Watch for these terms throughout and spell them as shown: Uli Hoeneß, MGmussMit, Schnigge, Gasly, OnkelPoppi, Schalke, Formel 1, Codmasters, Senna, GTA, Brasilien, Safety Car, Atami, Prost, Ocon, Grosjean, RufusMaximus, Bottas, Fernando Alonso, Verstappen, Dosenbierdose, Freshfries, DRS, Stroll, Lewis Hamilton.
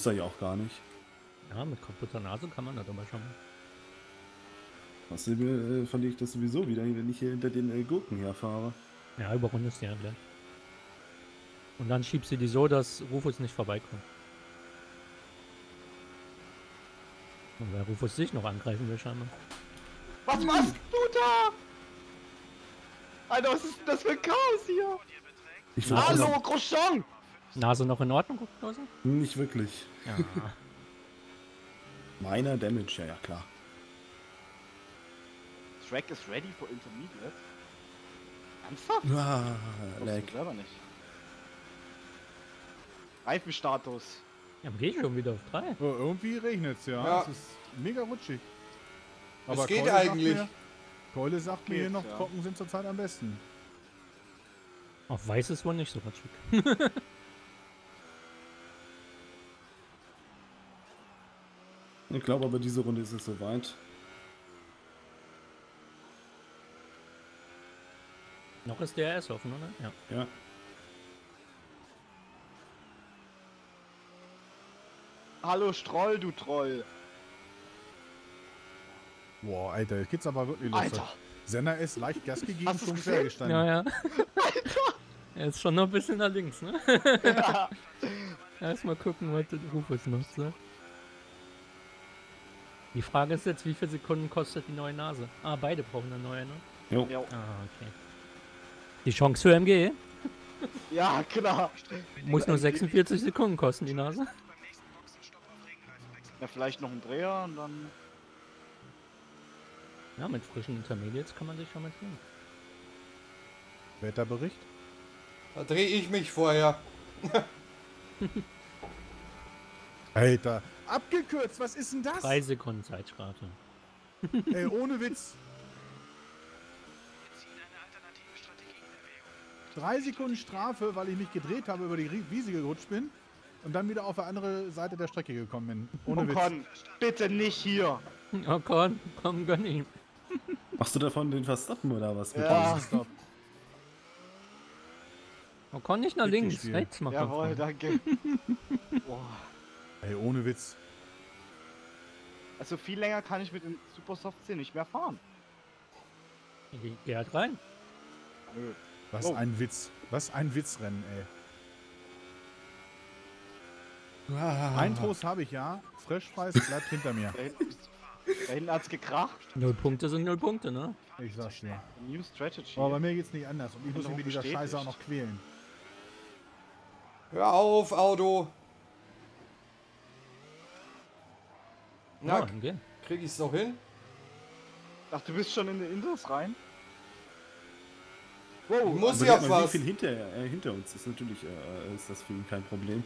Muss er ja auch gar nicht. Ja, mit kaputter Nase kann man das aber schon. Außerdem verliere ich das sowieso wieder, wenn ich hier hinter den Gurken herfahre. Ja, überrundest die ja gleich. Und dann schiebst du die so, dass Rufus nicht vorbeikommt. Und weil Rufus sich noch angreifen will, scheinbar. Was machst du da? Alter, was ist denn das für ein Chaos hier? Ich Hallo, Groschon! Nase noch in Ordnung, Nase? Nicht wirklich. Ja. Meiner Damage, ja, ja klar. Track is ready for intermediate. Ernsthaft? Ah, lag. Ich selber nicht. Reifenstatus. Ja, geht schon wieder auf 3. Oh, irgendwie regnet's ja. Ja. Es ist mega rutschig. Aber es geht Keule eigentlich. Keule sagt mir hier noch ja. Trocken sind zurzeit am besten. Auf weiß ist wohl nicht so rutschig. Ich glaube aber diese Runde ist es soweit. Noch ist DRS offen, oder? Ja. Ja. Hallo Stroll, du Troll! Boah, Alter, jetzt geht's aber wirklich los. Alter! Senna ist leicht Gas gegeben zum Quer gestanden. Ja, ja. Alter! Er ist schon noch ein bisschen nach links, ne? Ja. Erstmal gucken, was der Rufus macht, ne? Die Frage ist jetzt, wie viele Sekunden kostet die neue Nase? Ah, beide brauchen eine neue, ne? Jo. Ja. Ah, okay. Die Chance für MG? Ja, klar. Muss nur 46 Sekunden kosten, die Nase. Ja, vielleicht noch ein Dreher und dann... Ja, mit frischen Intermediates kann man sich schon mal sehen. Wetterbericht? Da drehe ich mich vorher. Alter. Abgekürzt, was ist denn das? 3 Sekunden Zeitsparte. Ey, ohne Witz. 3 Sekunden Strafe, weil ich mich gedreht habe, über die Wiese gerutscht bin. Und dann wieder auf die andere Seite der Strecke gekommen bin. Ohne Witz. Ocon, bitte nicht hier. Ocon, komm, gönn ihm. Machst du davon den Verstappen oder was? Ja. Ocon nicht nach links, rechts machen. Jawohl, danke. Boah. Ey, ohne Witz. Also viel länger kann ich mit dem Supersoft 10 nicht mehr fahren. Geh halt rein. Nö. Was ein Witz. Was ein Witzrennen, ey. Ein Trost habe ich ja. Freshfries bleibt hinter mir. Da hinten hat's gekracht. 0 Punkte sind 0 Punkte, ne? Ich sag's dir. New Strategy. Aber bei mir geht's nicht anders. Und ich muss mich mit dieser Scheiße auch noch quälen. Hör auf, Auto! Na, krieg ich's noch hin? Ach, du bist schon in den Indus rein? Wow, ich muss ja was. Wie viel hinter uns ist natürlich ist das für ihn kein Problem.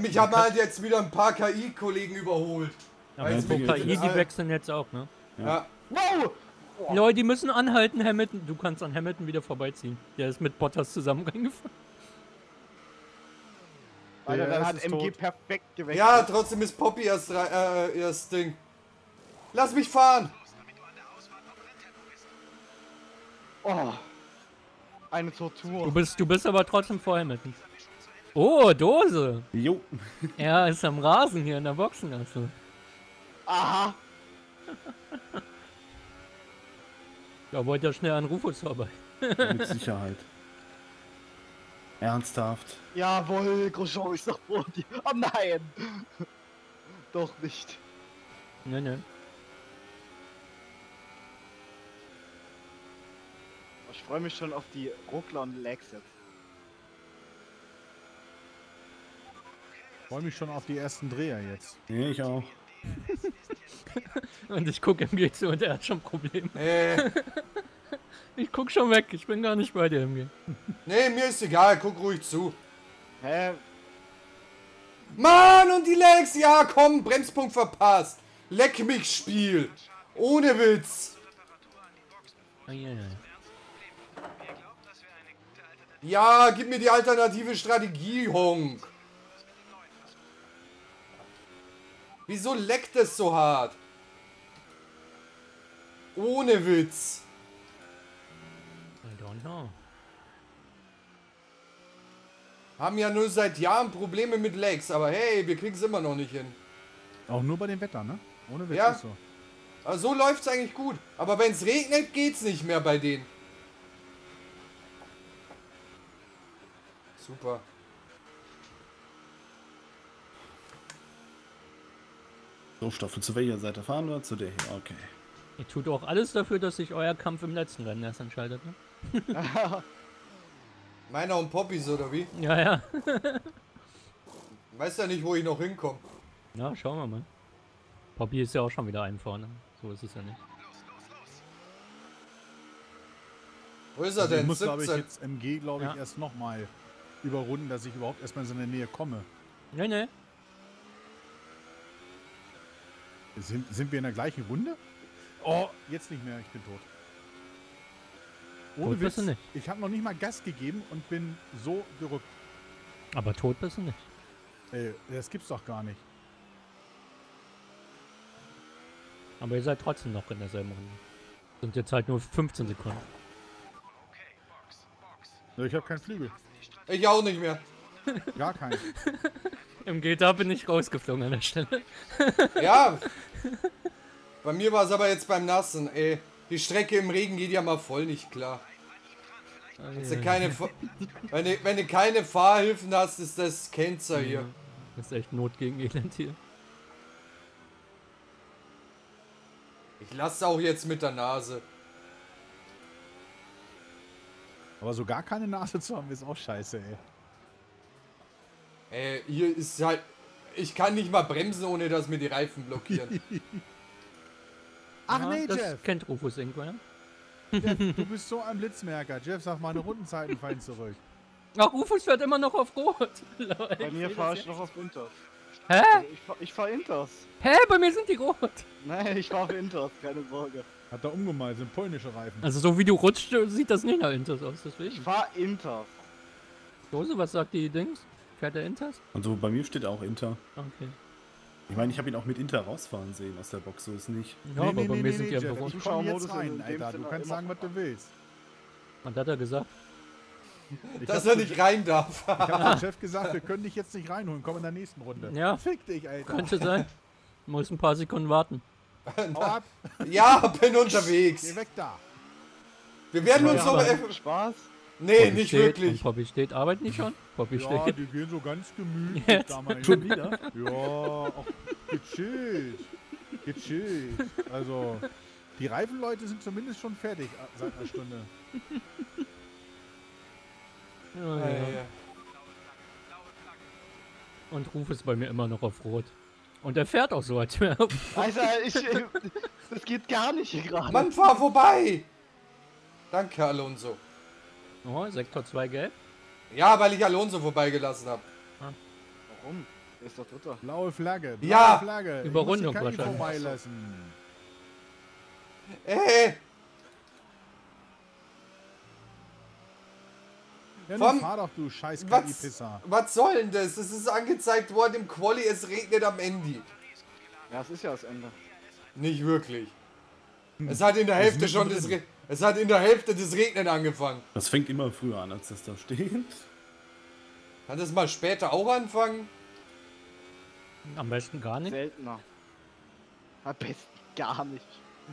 Mich haben halt jetzt wieder ein paar KI-Kollegen überholt. Ja, KI, die wechseln jetzt auch, ne? Ja. Ja. Wow! Oh. Leute, die müssen anhalten, Hamilton. Du kannst an Hamilton wieder vorbeiziehen. Der ist mit Bottas zusammen reingefahren. Alter, dann hat MG tot. Perfekt gewechselt. Ja, trotzdem ist Poppy erst Ding. Lass mich fahren! Oh. Eine Tortur. Du bist aber trotzdem vor Hamilton. Oh, Dose! Jo! Er ist am Rasen hier in der Boxengasse. Aha! Da wollte er schnell an Rufus vorbei. Mit Sicherheit. Ernsthaft. Jawohl, Grosjean ist noch vor dir. Oh nein! Doch nicht. Ne, ne. Ich freue mich schon auf die Ruckler und Lags jetzt. Ich freue mich schon auf die ersten Dreher jetzt. Nee, ich auch. Und ich gucke MG zu und er hat schon Probleme. Nee. Ich guck schon weg, ich bin gar nicht bei dir, MG. Nee, mir ist egal, guck ruhig zu. Hä? Mann, und die Lex, ja komm, Bremspunkt verpasst. Leck mich, Spiel. Ohne Witz. Oh, yeah. Ja, gib mir die alternative Strategie, Honk. Wieso leckt es so hart? Ohne Witz. I don't know. Haben ja nur seit Jahren Probleme mit Lags, aber hey, wir kriegen es immer noch nicht hin. Auch nur bei dem Wetter, ne? Ohne Wetter ja. Ist so. Aber so läuft es eigentlich gut. Aber wenn es regnet, geht es nicht mehr bei denen. Super. So, Stoffel, zu welcher Seite fahren wir? Zu der hier, okay. Ihr tut auch alles dafür, dass sich euer Kampf im letzten Rennen erst entscheidet, ne? Meiner und Poppys, oder wie? Ja, ja. Weiß ja nicht, wo ich noch hinkomme. Na, schauen wir mal. Poppy ist ja auch schon wieder ein vorne. So ist es ja nicht. Wo ist er denn? Ich muss, glaube ich, jetzt MG, glaube ich, erst nochmal überrunden, dass ich überhaupt erstmal in seine Nähe komme. Nee, nee. Sind wir in der gleichen Runde? Oh, jetzt nicht mehr, ich bin tot. Ohne Witz, ich habe noch nicht mal Gas gegeben und bin so gerückt. Aber tot bist du nicht. Ey, das gibt's doch gar nicht. Aber ihr seid trotzdem noch in derselben Runde. Sind jetzt halt nur 15 Sekunden. Ich habe keinen Flügel. Ich auch nicht mehr. Gar keinen. Im GTA bin ich rausgeflogen an der Stelle. Ja. Bei mir war es aber jetzt beim Nassen, ey. Die Strecke im Regen geht ja mal voll nicht klar. Also keine, wenn du keine Fahrhilfen hast, ist das Cancer hier. Das ist echt Not gegen Elend hier. Ich lasse auch jetzt mit der Nase. Aber so gar keine Nase zu haben, ist auch scheiße, ey. Ey, hier ist halt... Ich kann nicht mal bremsen, ohne dass mir die Reifen blockieren. Ach ja, nee, das Jeff. Kennt Rufus irgendwo, ne? Jeff, du bist so ein Blitzmerker. Jeff, sag mal, meine Rundenzeiten fallen zurück. Ach, Rufus fährt immer noch auf Rot. Bei mir fahre ich noch auf Inters. Hä? Ich fahre Inters. Hä? Bei mir sind die rot. Nein, ich fahre auf Inters, keine Sorge. Hat er umgemalt, sind polnische Reifen. Also so wie du rutscht, sieht das nicht nach Inters aus, deswegen. Ich fahre Inters. Dose, was sagt die Dings? Fährt der Inters? Also bei mir steht auch Inter. Okay. Ich meine, ich habe ihn auch mit Inter rausfahren sehen aus der Box, so ist nicht. Ja, aber bei mir sind die einfach rot. Du kannst sagen, was du willst. Und hat er gesagt? Dass er nicht rein darf. Ich habe dem Chef gesagt, wir können dich jetzt nicht reinholen, komm in der nächsten Runde. Ja. Fick dich, Alter. Könnte sein. Du musst ein paar Sekunden warten. Ab. Ja, bin unterwegs. Geh weg da. Wir werden uns so... Spaß? Nee, Poppy nicht steht, wirklich. Poppy steht, arbeiten nicht schon? Poppy ja, steht. Die gehen so ganz gemütlich jetzt. Da mal hin. Schon wieder? Ja, auch gechillt. Gechillt. Also, die Reifenleute sind zumindest schon fertig seit einer Stunde. Ja, ja. Ja. Und Rufus ist bei mir immer noch auf Rot. Und er fährt auch so, als wäre er auf Rot. Alter, das geht gar nicht hier gerade. Mann, fahr vorbei! Danke, Alonso. Oh, Sektor 2 gelb? Ja, weil ich Alonso vorbeigelassen habe. Ah. Warum? Der ist doch Dritter. Blaue Flagge. Blaue Flagge. Überrundung wahrscheinlich. Ey! Ja, fahr doch, du scheiß KI-Pisser. Was soll denn das? Es ist angezeigt worden im Quali, es regnet am Ende. Ja, es ist ja das Ende. Nicht wirklich. Es hat in der Hälfte schon das... Es hat in der Hälfte des Regnen angefangen. Das fängt immer früher an, als das da steht. Kann das mal später auch anfangen? Am besten gar nicht. Seltener. Am besten gar nicht.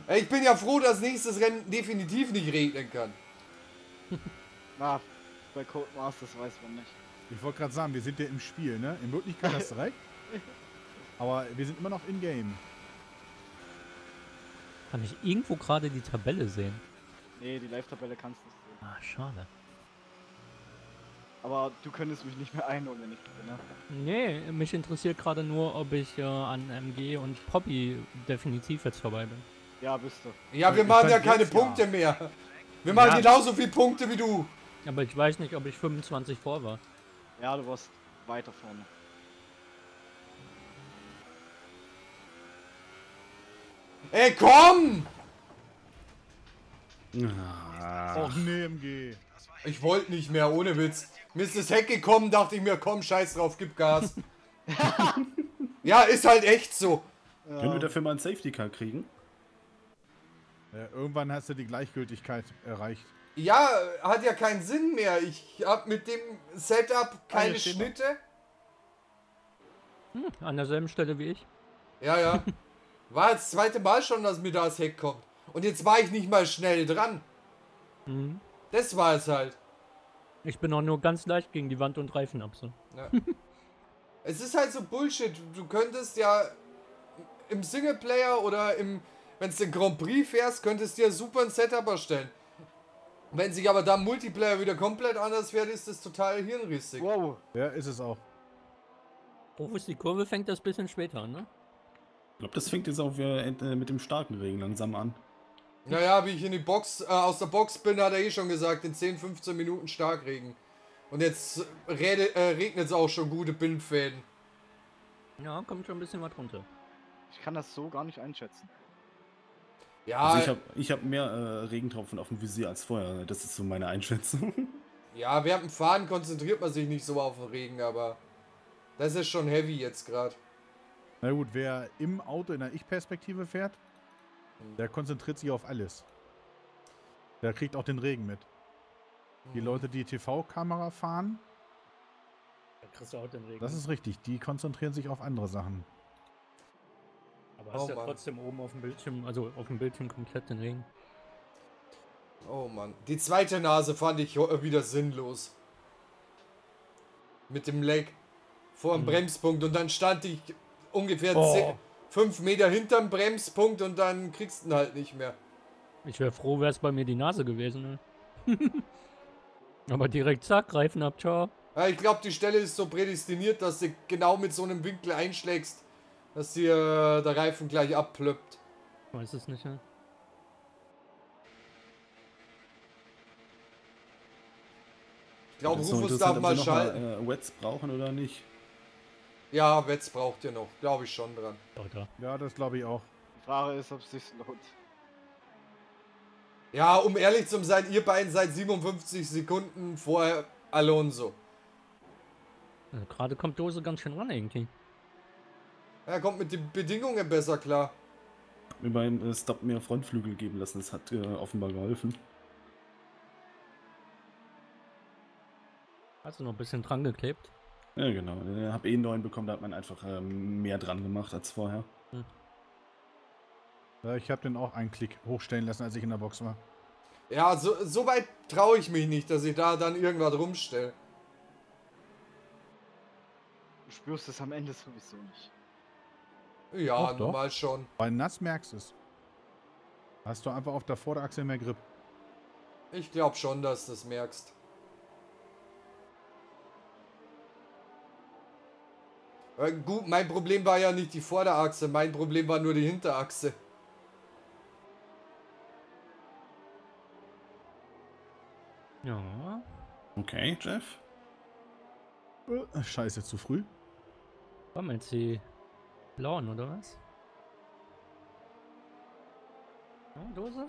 Ich bin ja froh, dass nächstes Rennen definitiv nicht regnen kann. Na, bei Codemasters weiß man nicht. Ich wollte gerade sagen, wir sind ja im Spiel, ne? In Wirklichkeit hast du recht. Aber wir sind immer noch in-game. Kann ich irgendwo gerade die Tabelle sehen? Nee, die Live-Tabelle kannst du nicht sehen. Ah, schade. Aber du könntest mich nicht mehr einholen, wenn ich gewinne. Nee, mich interessiert gerade nur, ob ich an MG und Poppy definitiv jetzt vorbei bin. Ja, bist du. Ja, wir machen ja keine Punkte mehr. Wir machen genauso viele Punkte wie du. Aber ich weiß nicht, ob ich 25 vor war. Ja, du warst weiter vorne. Ey, komm! Och nee, MG. Ich wollte nicht mehr, ohne Witz. Mir ist das Heck gekommen, dachte ich mir, komm, scheiß drauf, gib Gas. Ja, ist halt echt so. Können wir dafür mal ein Safety Car kriegen? Ja, irgendwann hast du die Gleichgültigkeit erreicht. Ja, hat ja keinen Sinn mehr. Ich hab mit dem Setup keine Schnitte. Hm, an derselben Stelle wie ich. Ja, ja. War das zweite Mal schon, dass mir da das Heck kommt. Und jetzt war ich nicht mal schnell dran. Mhm. Das war es halt. Ich bin auch nur ganz leicht gegen die Wand und Reifen ab. So. Ja. Es ist halt so Bullshit. Du könntest ja im Singleplayer oder im, wenn es den Grand Prix fährst, könntest du dir super ein Setup erstellen. Wenn sich aber da Multiplayer wieder komplett anders fährt, ist das total hirnrissig. Wow. Ja, ist es auch. Rufus, die Kurve fängt das bisschen später an, ne? Ich glaube, das fängt jetzt auch wieder mit dem starken Regen langsam an. Naja, wie ich in die Box, aus der Box bin, hat er eh schon gesagt, in 10, 15 Minuten Starkregen. Und jetzt regnet es auch schon gute Bindfäden. Ja, kommt schon ein bisschen was runter. Ich kann das so gar nicht einschätzen. Ja. Also ich hab mehr Regentropfen auf dem Visier als vorher. Das ist so meine Einschätzung. Ja, während dem Fahren konzentriert man sich nicht so auf den Regen, aber das ist schon heavy jetzt gerade. Na gut, wer im Auto in der Ich-Perspektive fährt, der konzentriert sich auf alles. Der kriegt auch den Regen mit. Die Leute, die TV-Kamera fahren, da kriegst du auch den Regen. Das ist richtig, die konzentrieren sich auf andere Sachen. Aber hast ja trotzdem oben auf dem Bildschirm, also auf dem Bildschirm komplett den Regen. Oh Mann, die zweite Nase fand ich wieder sinnlos. Mit dem Leck vor dem Bremspunkt und dann stand ich ungefähr 5 Meter hinterm Bremspunkt und dann kriegst du ihn halt nicht mehr. Ich wäre froh, wäre es bei mir die Nase gewesen. Ne? Aber direkt zack, Reifen ab, ciao. Ja, ich glaube, die Stelle ist so prädestiniert, dass du genau mit so einem Winkel einschlägst, dass dir der Reifen gleich abplöppt. Ich weiß es nicht, ne? Ich glaube, Rufus darf mal schalten. Wets brauchen oder nicht? Ja, Wetz braucht ihr noch. Glaube ich schon dran. Ja, das glaube ich auch. Die Frage ist, ob es sich lohnt. Ja, um ehrlich zu sein, ihr beiden seid 57 Sekunden vor Alonso. Also gerade kommt Dose ganz schön ran irgendwie. Er kommt mit den Bedingungen besser klar. Mir beim Stop mehr Frontflügel geben lassen, das hat offenbar geholfen. Hast du noch ein bisschen dran geklebt? Ja, genau. Ich habe eh einen neuen bekommen, da hat man einfach mehr dran gemacht als vorher. Hm. Ja, ich habe den auch einen Klick hochstellen lassen, als ich in der Box war. Ja, so weit traue ich mich nicht, dass ich da dann irgendwas rumstelle. Du spürst es am Ende sowieso nicht. Ja, normal schon. Bei Nass merkst du es. Hast du einfach auf der Vorderachse mehr Grip. Ich glaube schon, dass du es merkst. Gut, mein Problem war ja nicht die Vorderachse, mein Problem war nur die Hinterachse. Ja. Okay, Jeff. Scheiße, zu früh. Warum jetzt die blauen, oder was? Ja, Dose?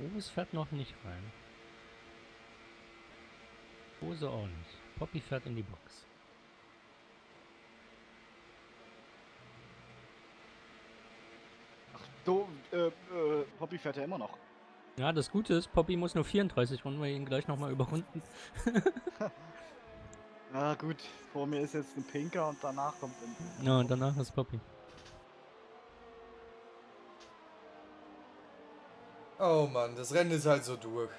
Rufus fährt noch nicht rein. Dose auch nicht. Poppy fährt in die Box. Ach, Poppy fährt ja immer noch. Ja, das Gute ist, Poppy muss nur 34 Runden, weil wir ihn gleich nochmal überrunden. Na gut, vor mir ist jetzt ein Pinker und danach kommt ein... Ja, und danach ist Poppy. Oh Mann, das Rennen ist halt so durch.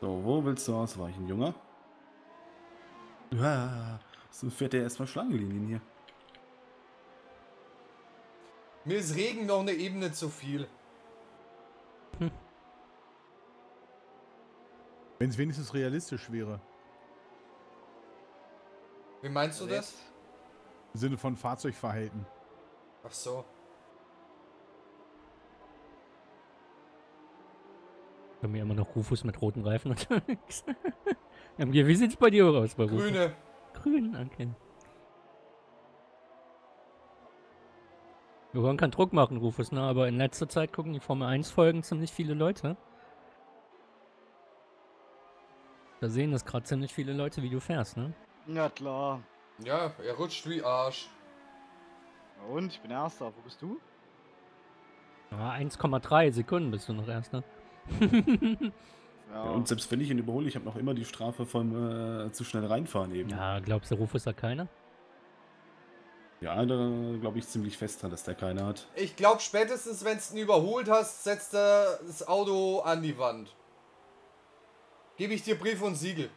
So, wo willst du ausweichen, Junge? Ah, so fährt der erstmal Schlangenlinien hier. Mir ist Regen noch eine Ebene zu viel. Hm. Wenn es wenigstens realistisch wäre. Wie meinst du das? Im Sinne von Fahrzeugverhalten. Ach so. Bei mir immer noch Rufus mit roten Reifen unterwegs. MG, wie sieht's bei dir aus? Bei Rufus? Grüne. Grün, okay. Johann kann Druck machen, Rufus, ne? Aber in letzter Zeit gucken die Formel 1 Folgen ziemlich viele Leute. Da sehen das gerade ziemlich viele Leute, wie du fährst, ne? Na klar. Ja, er rutscht wie Arsch. Und ich bin Erster. Wo bist du? Ah, 1,3 Sekunden bist du noch Erster. Ja. Und selbst wenn ich ihn überhole, ich habe noch immer die Strafe von zu schnell reinfahren eben. Ja, glaubst du, Rufus hat keiner? Ja, da glaube ich ziemlich fest dran, dass der keiner hat. Ich glaube, spätestens, wenn du ihn überholt hast, setzt er das Auto an die Wand. Gebe ich dir Brief und Siegel.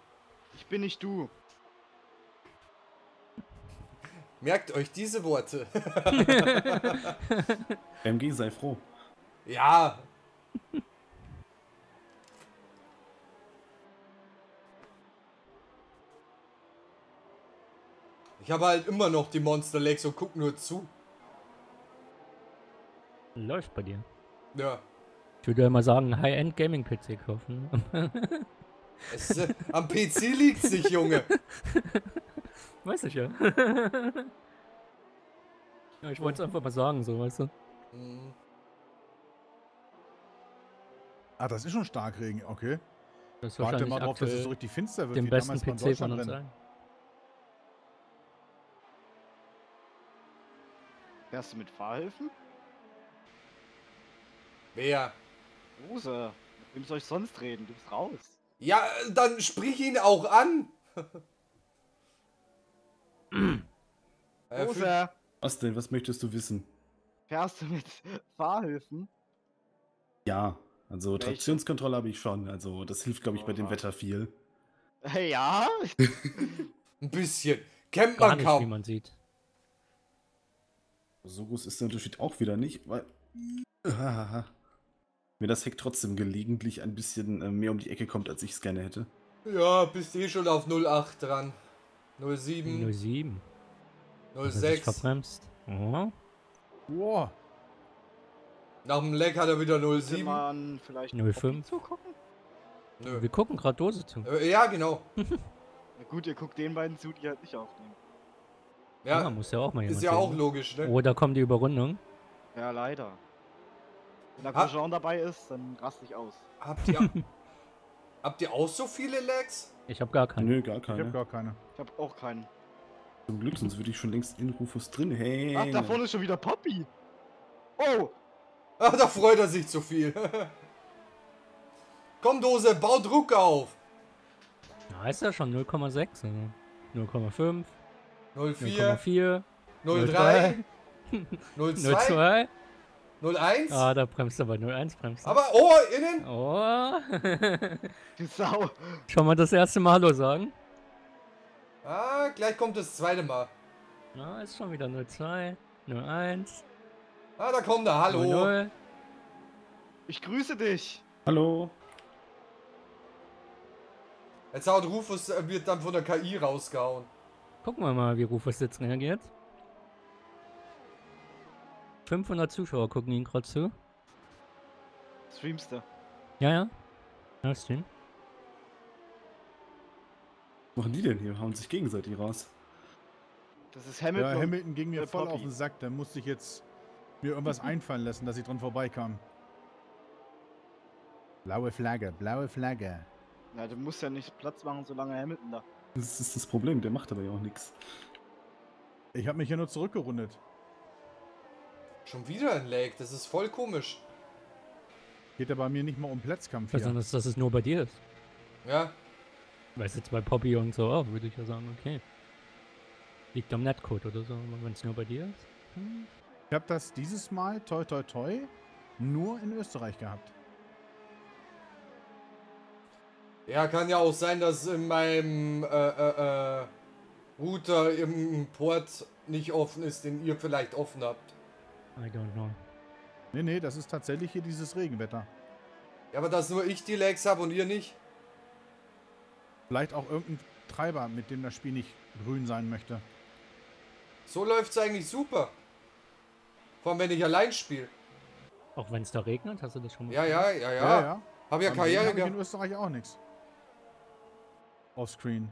Ich bin nicht du. Merkt euch diese Worte. MG, sei froh. Ja. Ich habe halt immer noch die Monster Legs und guck nur zu. Läuft bei dir. Ja. Ich würde ja immer sagen, High-End Gaming PC kaufen. Es, am PC liegt's nicht, Junge. Weiß ich ja. Ja, ich wollte es einfach mal sagen, so, weißt du. Ah, das ist schon Starkregen, okay. Das ist wahrscheinlich warte mal drauf, dass es so richtig finster wird, den wie besten damals PC von uns sein. Fährst du mit Fahrhilfen? Wer? Rose, mit wem soll ich sonst reden? Du bist raus. Ja, dann sprich ihn auch an. Rose. Was denn? Was möchtest du wissen? Fährst du mit Fahrhilfen? Ja, also welche? Traktionskontrolle habe ich schon. Also das hilft, glaube ich, bei dem Wetter viel. Ja? Ein bisschen. Kennt man kaum. Gar nicht, wie man sieht. So groß ist der Unterschied auch wieder nicht, weil mir das Heck trotzdem gelegentlich ein bisschen mehr um die Ecke kommt, als ich es gerne hätte. Ja, bist eh schon auf 08 dran. 07. 07. 06. Verbremst. Ja. Wow. Nach dem Leck hat er wieder 07. Man vielleicht 05. Zugucken? Nö. Wir gucken gerade Dose zu. Ja, genau. Na gut, ihr guckt den beiden zu, die halt nicht aufnehmen. Ja, ja, muss ja auch mal jemand ist ja sehen. Auch logisch, ne? Oh, da kommt die Überrundung. Ja, leider. Wenn der Grosjean dabei ist, dann raste ich aus. Habt ihr auch so viele Lags? Ich hab gar keine. Nö, gar keine. Ich hab gar keine. Ich hab auch keinen. Zum Glück, sonst würde ich schon längst in Rufus drin. Hey. Ach, da vorne ist schon wieder Poppi. Oh! Ach, da freut er sich zu viel. Komm, Dose, bau Druck auf. Da ist ja schon 0,6. 0,5. 04, 03, 02, 01. Ah, da bremst du bei 01 bremst. Aber, oh, innen. Oh. Die Sau. Schon mal das erste Mal Hallo sagen. Ah, gleich kommt das zweite Mal. Ah, ist schon wieder 02, 01. Ah, da kommt der Hallo. 00. Ich grüße dich. Hallo. Jetzt haut Rufus, wird dann von der KI rausgehauen. Gucken wir mal, wie Rufus jetzt reagiert. 500 Zuschauer gucken ihn gerade zu. Streamst du? Ja, ja. Ja, Stream. Was machen die denn hier? Hauen sich gegenseitig raus. Das ist Hamilton. Ja, Hamilton ging mir voll auf den Sack. Da musste ich jetzt mir irgendwas einfallen lassen, dass ich dran vorbeikam. Blaue Flagge, blaue Flagge. Na, du musst ja nicht Platz machen, solange Hamilton da. Das ist das Problem, der macht aber ja auch nichts. Ich habe mich ja nur zurückgerundet. Schon wieder ein Lag, das ist voll komisch. Geht ja bei mir nicht mal um Platzkampf hier. Besonders, dass es nur bei dir ist. Ja. Weißt du, bei Poppy und so auch, würde ich ja sagen, okay. Liegt am Netcode oder so, wenn es nur bei dir ist. Hm. Ich habe das dieses Mal, toi toi toi, nur in Österreich gehabt. Ja, kann ja auch sein, dass in meinem Router im Port nicht offen ist, den ihr vielleicht offen habt. I don't know. Nee, nee, das ist tatsächlich hier dieses Regenwetter. Ja, aber dass nur ich die Lags habe und ihr nicht? Vielleicht auch irgendein Treiber, mit dem das Spiel nicht grün sein möchte. So läuft's eigentlich super. Vor allem, wenn ich allein spiele. Auch wenn es da regnet, hast du das schon mal gesehen? Ja, ja, ja, ja, ja. Hab ja Karriere gehabt. In Österreich auch nichts. Offscreen.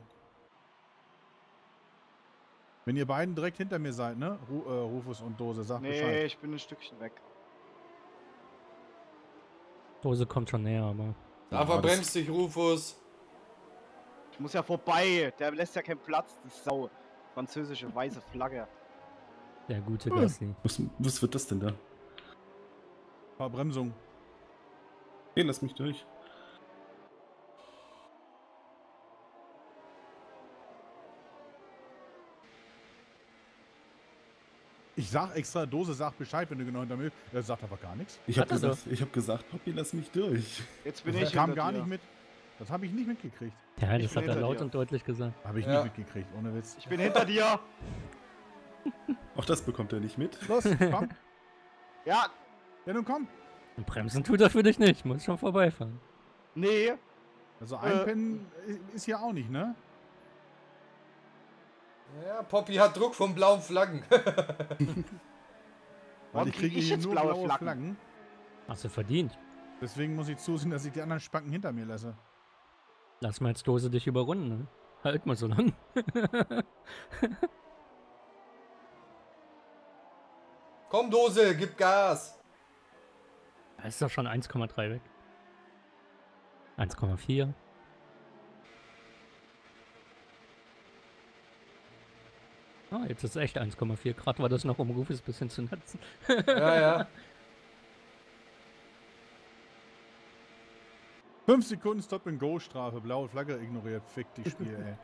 Wenn ihr beiden direkt hinter mir seid, ne? Rufus und Dose, sagt Bescheid. Nee, ich bin ein Stückchen weg. Dose kommt schon näher, aber... Da verbremst dich, Rufus. Ich muss ja vorbei. Der lässt ja keinen Platz, die Sau. Französische weiße Flagge. Der gute Gasly. Was wird das denn da? Verbremsung. Hey, lass mich durch. Ich sag extra, Dose sagt Bescheid, wenn du genau hinter mir bist. Er sagt aber gar nichts. Ich hab gesagt, Poppi, lass mich durch. Jetzt bin ich kam gar nicht mit. Das habe ich nicht mitgekriegt. Ja, das hat er laut und deutlich gesagt. Habe ich nicht mitgekriegt, ohne Witz. Ich bin hinter dir. Auch das bekommt er nicht mit. Los, komm. Ja, nun komm. Und bremsen tut er für dich nicht. Muss schon vorbeifahren. Nee. Also einpennen ist ja auch nicht, ne? Ja, Poppi hat Druck von blauen Flaggen. Weil ich kriege jetzt nur blaue Flaggen. Hast du verdient. Deswegen muss ich zusehen, dass ich die anderen Spacken hinter mir lasse. Lass mal als Dose dich überrunden, ne? Halt mal so lang. Komm, Dose, gib Gas! Da ist doch schon 1,3 weg. 1,4. Ah, jetzt ist echt 1,4 Grad, war das noch um Rufus ein bisschen zu nutzen. Ja. 5 Sekunden Stop-and-Go-Strafe, blaue Flagge ignoriert, fick die Spiel,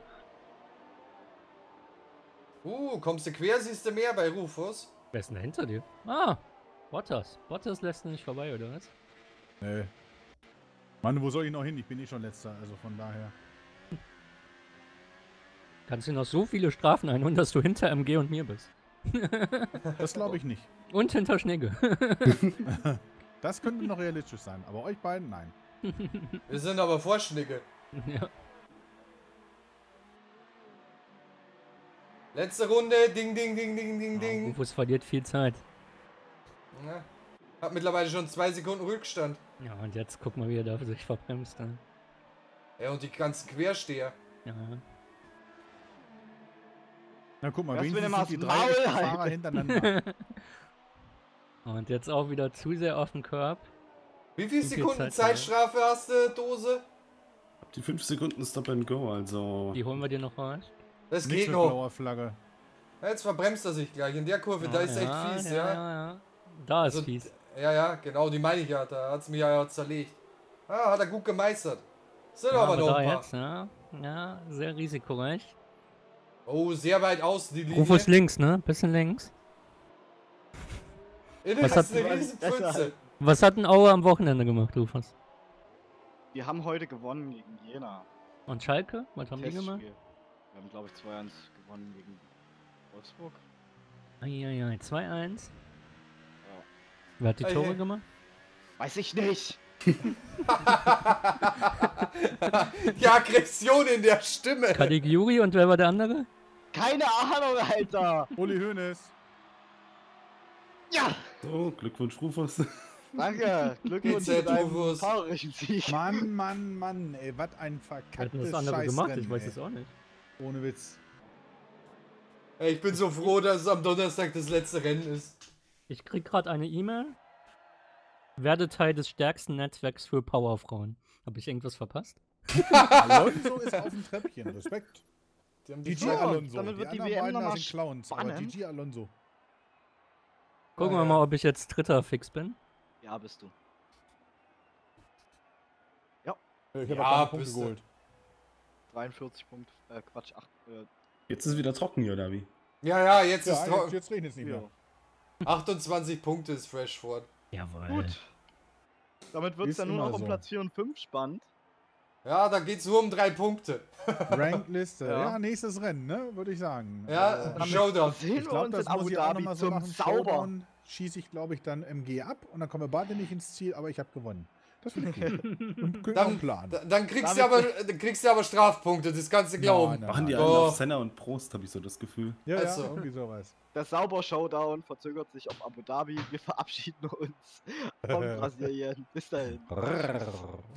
ey. Kommst du quer, siehst du mehr bei Rufus. Wer ist denn hinter dir? Ah, Bottas. Bottas lässt ihn nicht vorbei, oder was? Nee. Mann, wo soll ich noch hin? Ich bin eh schon letzter, also von daher. Kannst du noch so viele Strafen einholen, dass du hinter MG und mir bist. Das glaube ich nicht. Und hinter Schnegge. Das könnte noch realistisch sein, aber euch beiden nein. Wir sind aber vor Schnegge. Ja. Letzte Runde, ding, ding, ding, ding, ding, ding. Rufus verliert viel Zeit. Ja. Hat mittlerweile schon 2 Sekunden Rückstand. Ja, und jetzt guck mal, wie er da sich verbremst. Ne? Ja, und die ganzen Quersteher. Ja. Na guck mal, wenigstens die 3 Fahrer hintereinander. Und jetzt auch wieder zu sehr auf den Körb. Wie viel Sekunden Zeitstrafe hast du, Dose? Hab die 5 Sekunden Stop and Go, also... Die holen wir dir noch raus. Das geht noch. Ja, jetzt verbremst er sich gleich in der Kurve, da ist echt fies, ja. Da ist fies. Ja, genau, die meine ich ja, da hat's mich ja zerlegt. Ah, hat er gut gemeistert. Sind aber noch ein paar. Jetzt, ja, sehr risikoreich. Oh, sehr weit außen die Linie. Rufus links, ne? Bisschen links. Das ist eine Riesenpfütze. Was hat denn Aue am Wochenende gemacht, Rufus? Wir haben heute gewonnen gegen Jena. Und Schalke? Was haben die gemacht? Wir haben, glaube ich, 2-1 gewonnen gegen Wolfsburg. Eieiei, 2-1. Ja. Wer hat die Tore gemacht? Weiß ich nicht. Die Aggression in der Stimme. Kadiguri und wer war der andere? Keine Ahnung, Alter. Uli Hoeneß. Ja. So, Glückwunsch, Rufus. Danke, Glückwunsch zu deinem traurigen Sieg. Mann, ey, was ein verkacktes Scheißrennen. Ich weiß es auch nicht. Ohne Witz. Ey, ich bin so froh, dass es am Donnerstag das letzte Rennen ist. Ich krieg gerade eine E-Mail. Werde Teil des stärksten Netzwerks für Powerfrauen. Habe ich irgendwas verpasst? Alonso ist auf dem Treppchen, Respekt. Die haben die Alonso. Damit wird die WM nochmal spannend. GG Alonso. Gucken wir mal, ob ich jetzt Dritter fix bin. Ja, bist du. Ja. Ich habe auch Punkte geholt. 43 Punkte, Quatsch, 8. Jetzt ist es wieder trocken hier, oder wie? Ja, jetzt ist trocken. Jetzt regnet es nicht mehr. 28 Punkte ist Freshford. Jawohl. Gut. Damit wird es dann nur noch um Platz 4 und 5 spannend. Ja, da geht es nur um 3 Punkte. Rankliste. Ja, nächstes Rennen, ne? Würde ich sagen. Ja, Showdown. Ich glaube, das muss ich auch nochmal so machen. Showdown schieße ich, glaube ich, dann MG ab und dann kommen wir beide nicht ins Ziel, aber ich habe gewonnen. Das finde ich gut. Dann kriegst du aber Strafpunkte, das kannst du glauben. Machen die alle auf Senna und Prost, habe ich so das Gefühl. Ja, irgendwie sowas. Der Sauber-Showdown verzögert sich auf Abu Dhabi. Wir verabschieden uns von Brasilien. Bis dahin.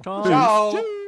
Ciao. Tschüss.